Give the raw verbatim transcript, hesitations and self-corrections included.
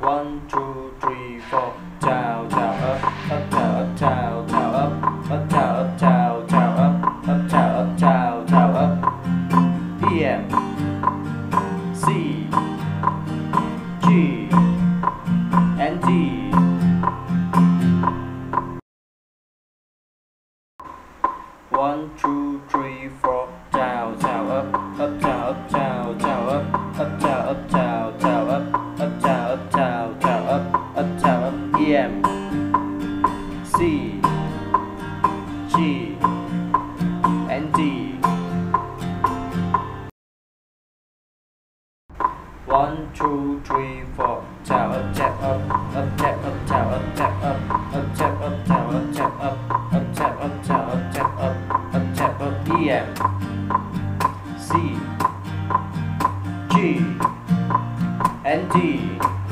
One, two, three, four. Towel, towel up, up, towel up, towel, towel up, up, towel up, towel, towel up, up, towel up, towel, towel up. E M C G and D. One, two, three, four. Towel, towel up, up, towel up, towel, towel up, up, towel up, towel, towel up, up, towel. Up, towel up, E M C G and D. One, two, three, four. Towel up, tap up, up, tap up, towel up, tap up, up, tap up, towel up, tap up, up, tap up, towel up, tap up, up, tap up. E M C G and D.